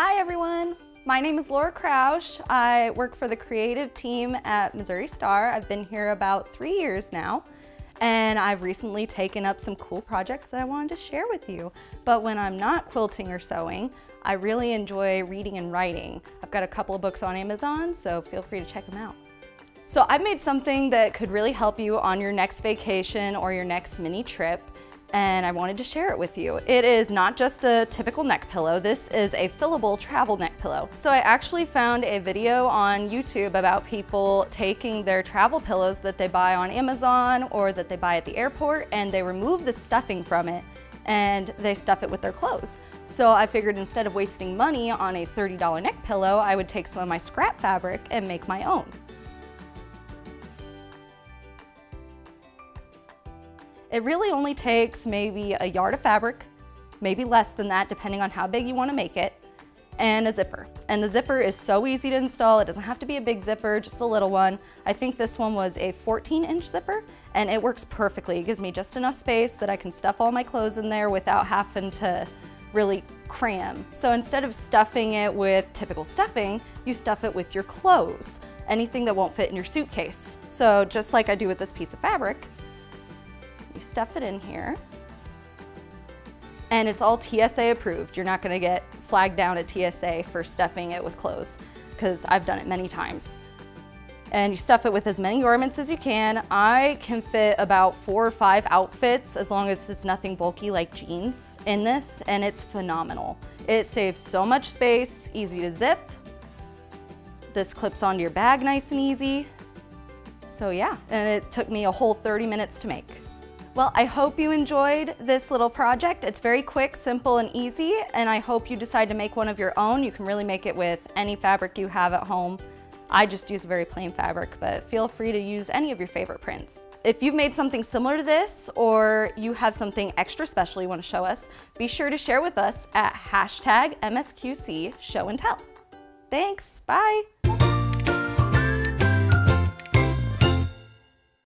Hi everyone, my name is Laura Crouch. I work for the creative team at Missouri Star. I've been here about 3 years now, and I've recently taken up some cool projects that I wanted to share with you. But when I'm not quilting or sewing, I really enjoy reading and writing. I've got a couple of books on Amazon, so feel free to check them out. So I've made something that could really help you on your next vacation or your next mini trip, and I wanted to share it with you. It is not just a typical neck pillow. This is a fillable travel neck pillow. So I actually found a video on YouTube about people taking their travel pillows that they buy on Amazon or that they buy at the airport, and they remove the stuffing from it and they stuff it with their clothes. So I figured instead of wasting money on a $30 neck pillow, I would take some of my scrap fabric and make my own. It really only takes maybe a yard of fabric, maybe less than that depending on how big you want to make it, and a zipper. And the zipper is so easy to install. It doesn't have to be a big zipper, just a little one. I think this one was a 14-inch zipper, and it works perfectly. It gives me just enough space that I can stuff all my clothes in there without having to really cram. So instead of stuffing it with typical stuffing, you stuff it with your clothes, anything that won't fit in your suitcase. So just like I do with this piece of fabric, you stuff it in here, and it's all TSA approved. You're not going to get flagged down at TSA for stuffing it with clothes, because I've done it many times. And you stuff it with as many garments as you can. I can fit about 4 or 5 outfits, as long as it's nothing bulky like jeans, in this, and it's phenomenal. It saves so much space, easy to zip. This clips onto your bag nice and easy. So yeah, and it took me a whole 30 minutes to make. Well, I hope you enjoyed this little project. It's very quick, simple, and easy, and I hope you decide to make one of your own. You can really make it with any fabric you have at home. I just use very plain fabric, but feel free to use any of your favorite prints. If you've made something similar to this, or you have something extra special you want to show us, be sure to share with us at #MSQCShowAndTell. Thanks, bye.